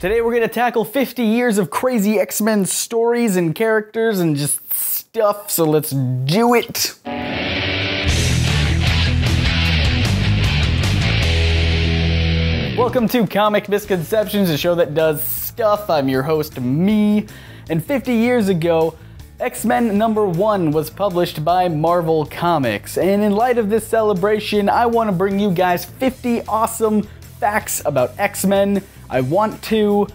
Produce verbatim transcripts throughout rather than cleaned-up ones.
Today we're gonna tackle fifty years of crazy X-Men stories and characters and just stuff, so let's do it! Welcome to Comic Misconceptions, a show that does stuff. I'm your host, me. And fifty years ago, X-Men number one was published by Marvel Comics, and in light of this celebration, I want to bring you guys fifty awesome facts about X-Men. I want to,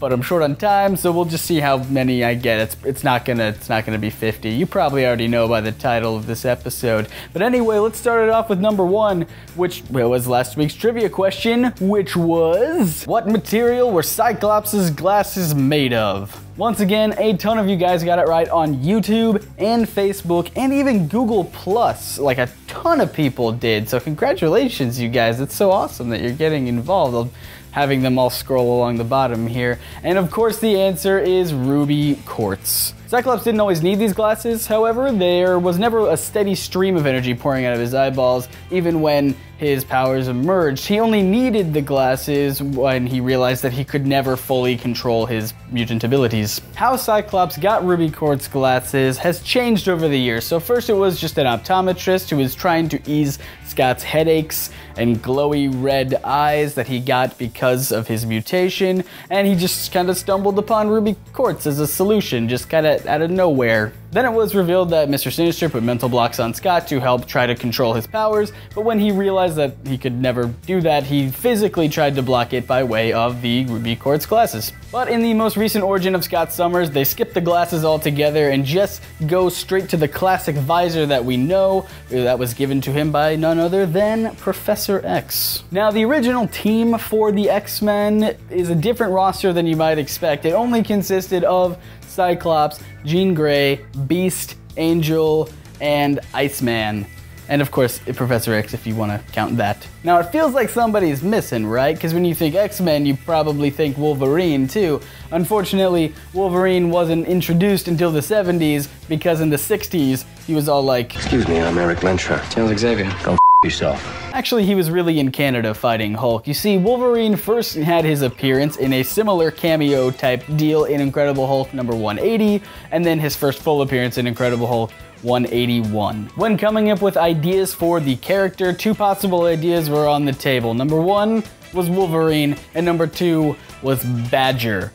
but I'm short on time, so we'll just see how many I get. It's it's not gonna it's not gonna be fifty. You probably already know by the title of this episode. But anyway, let's start it off with number one, which was last week's trivia question, which was, what material were Cyclops' glasses made of? Once again, a ton of you guys got it right on YouTube and Facebook and even Google Plus. Like a ton of people did, so congratulations you guys. It's so awesome that you're getting involved. I'm having them all scroll along the bottom here. And of course the answer is Ruby Quartz. Cyclops didn't always need these glasses, however, there was never a steady stream of energy pouring out of his eyeballs, even when his powers emerged. He only needed the glasses when he realized that he could never fully control his mutant abilities. How Cyclops got Ruby Quartz glasses has changed over the years. So first it was just an optometrist who was trying to ease Scott's headaches and glowy red eyes that he got because of his mutation, and he just kind of stumbled upon Ruby Quartz as a solution, just kind of out of nowhere. Then it was revealed that Mister Sinister put mental blocks on Scott to help try to control his powers, but when he realized that he could never do that, he physically tried to block it by way of the Ruby Quartz glasses. But in the most recent origin of Scott Summers, they skip the glasses altogether and just go straight to the classic visor that we know, that was given to him by none other than Professor X. Now, the original team for the X-Men is a different roster than you might expect. It only consisted of Cyclops, Jean Grey, Beast, Angel, and Iceman. And of course, Professor X, if you want to count that. Now, it feels like somebody's missing, right? Because when you think X-Men, you probably think Wolverine, too. Unfortunately, Wolverine wasn't introduced until the seventies, because in the sixties, he was all like, "Excuse me, I'm Erik Lensherr. Charles Xavier. Go f yourself." Actually, he was really in Canada fighting Hulk. You see, Wolverine first had his appearance in a similar cameo type deal in Incredible Hulk number one eighty, and then his first full appearance in Incredible Hulk one eighty-one. When coming up with ideas for the character, two possible ideas were on the table. Number one was Wolverine, and number two was Badger.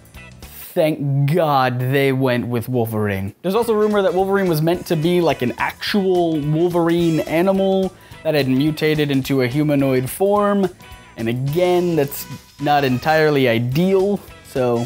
Thank God they went with Wolverine. There's also rumor that Wolverine was meant to be like an actual Wolverine animal that had mutated into a humanoid form, and again, that's not entirely ideal, so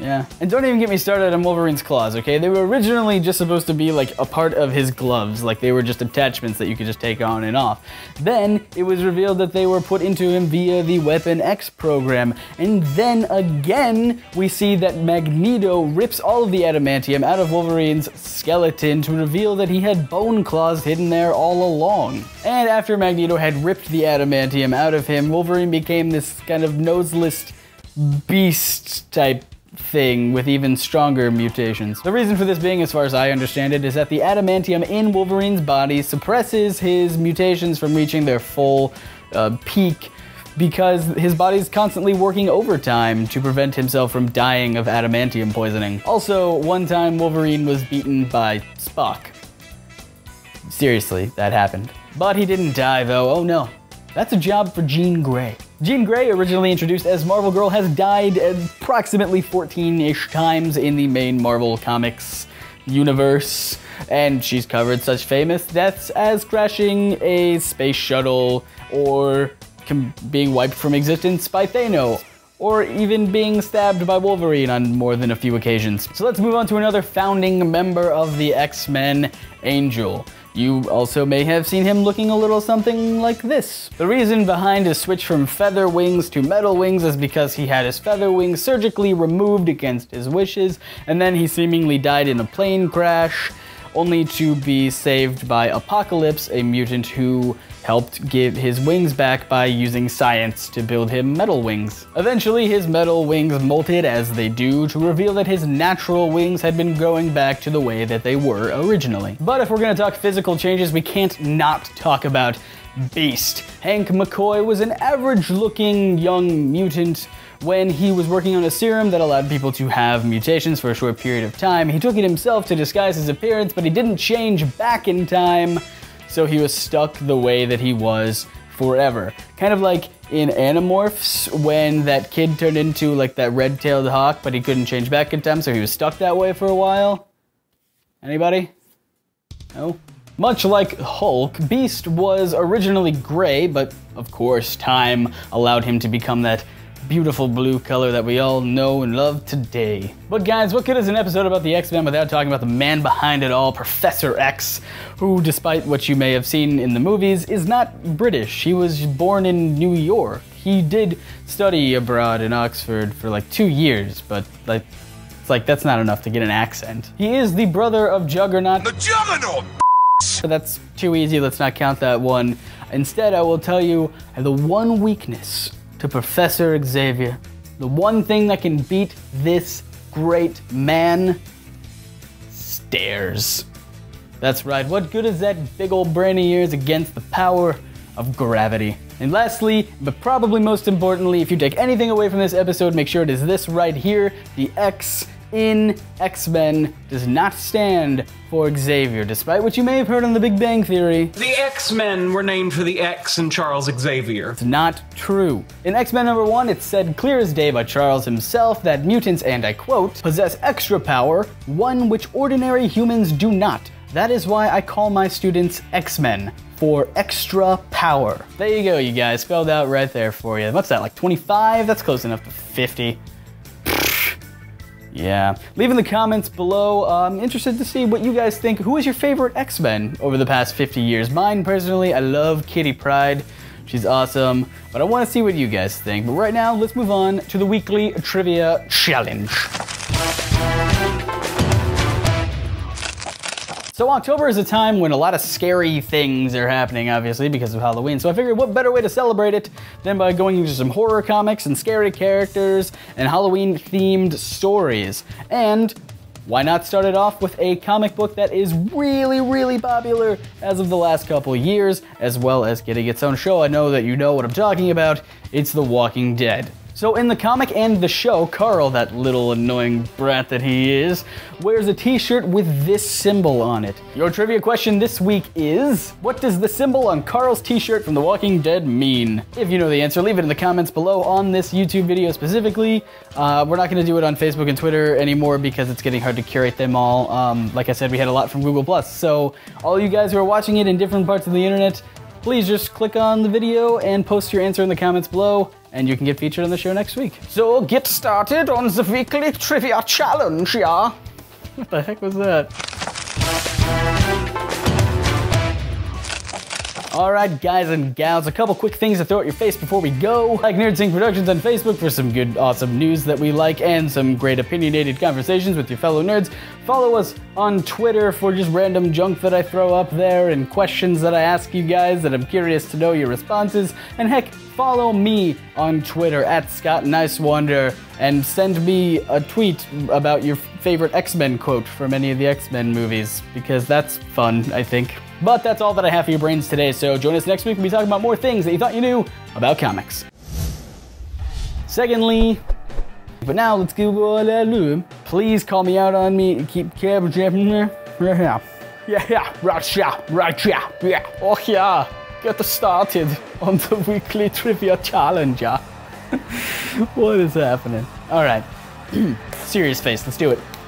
yeah. And don't even get me started on Wolverine's claws, okay? They were originally just supposed to be like a part of his gloves, like they were just attachments that you could just take on and off. Then it was revealed that they were put into him via the Weapon X program. And then again, we see that Magneto rips all of the adamantium out of Wolverine's skeleton to reveal that he had bone claws hidden there all along. And after Magneto had ripped the adamantium out of him, Wolverine became this kind of noseless beast type thing with even stronger mutations. The reason for this being, as far as I understand it, is that the adamantium in Wolverine's body suppresses his mutations from reaching their full uh, peak, because his body's constantly working overtime to prevent himself from dying of adamantium poisoning. Also, one time Wolverine was beaten by Spock. Seriously, that happened. But he didn't die though, oh no. That's a job for Jean Grey. Jean Grey, originally introduced as Marvel Girl, has died approximately fourteen-ish times in the main Marvel Comics universe, and she's covered such famous deaths as crashing a space shuttle, or being wiped from existence by Thanos, or even being stabbed by Wolverine on more than a few occasions. So let's move on to another founding member of the X-Men, Angel. You also may have seen him looking a little something like this. The reason behind his switch from feather wings to metal wings is because he had his feather wings surgically removed against his wishes, and then he seemingly died in a plane crash, only to be saved by Apocalypse, a mutant who helped give his wings back by using science to build him metal wings. Eventually, his metal wings molted, as they do, to reveal that his natural wings had been growing back to the way that they were originally. But if we're gonna talk physical changes, we can't not talk about Beast. Hank McCoy was an average-looking young mutant when he was working on a serum that allowed people to have mutations for a short period of time. He took it himself to disguise his appearance, but he didn't change back in time, so he was stuck the way that he was forever. Kind of like in Animorphs, when that kid turned into like that red-tailed hawk, but he couldn't change back in time, so he was stuck that way for a while. Anybody? No? Much like Hulk, Beast was originally gray, but of course time allowed him to become that beautiful blue color that we all know and love today. But guys, what good is an episode about the X-Men without talking about the man behind it all, Professor X, who, despite what you may have seen in the movies, is not British. He was born in New York. He did study abroad in Oxford for like two years, but like, it's like that's not enough to get an accent. He is the brother of Juggernaut. The Juggernaut! So that's too easy, let's not count that one. Instead, I will tell you the one weakness to Professor Xavier. The one thing that can beat this great man, stairs. That's right, what good is that big old brain of yours against the power of gravity? And lastly, but probably most importantly, if you take anything away from this episode, make sure it is this right here, the X in X-Men does not stand for Xavier, despite what you may have heard on the Big Bang Theory. The X-Men were named for the X in Charles Xavier. It's not true. In X-Men number one, it's said clear as day by Charles himself that mutants, and I quote, possess extra power, one which ordinary humans do not. That is why I call my students X-Men, for extra power. There you go, you guys, spelled out right there for you. What's that, like twenty-five? That's close enough to fifty. Yeah. Leave in the comments below. Uh, I'm interested to see what you guys think. Who is your favorite X-Men over the past fifty years? Mine, personally, I love Kitty Pryde. She's awesome. But I want to see what you guys think. But right now, let's move on to the weekly trivia challenge. So October is a time when a lot of scary things are happening, obviously, because of Halloween. So I figured what better way to celebrate it than by going into some horror comics and scary characters and Halloween-themed stories. And why not start it off with a comic book that is really, really popular as of the last couple years, as well as getting its own show. I know that you know what I'm talking about. It's The Walking Dead. So in the comic and the show, Carl, that little annoying brat that he is, wears a t-shirt with this symbol on it. Your trivia question this week is, what does the symbol on Carl's t-shirt from The Walking Dead mean? If you know the answer, leave it in the comments below on this YouTube video specifically. Uh, we're not gonna do it on Facebook and Twitter anymore because it's getting hard to curate them all. Um, like I said, we had a lot from Google Plus. So all you guys who are watching it in different parts of the internet, please just click on the video and post your answer in the comments below, and you can get featured on the show next week. So get started on the weekly trivia challenge, yeah? What the heck was that? All right, guys and gals, a couple quick things to throw at your face before we go. Like NerdSync Productions on Facebook for some good, awesome news that we like and some great opinionated conversations with your fellow nerds. Follow us on Twitter for just random junk that I throw up there and questions that I ask you guys that I'm curious to know your responses. And heck, follow me on Twitter at Scott Niswander and send me a tweet about your favorite X-Men quote from any of the X-Men movies, because that's fun, I think. But that's all that I have for your brains today, so join us next week when we talk about more things that you thought you knew about comics. Secondly, but now let's Google it. Please call me out on me and keep cab jumping there. Yeah, yeah, right, yeah, right, yeah, yeah. Oh yeah, get started on the weekly trivia challenge, yeah. What is happening? All right, serious face, let's do it.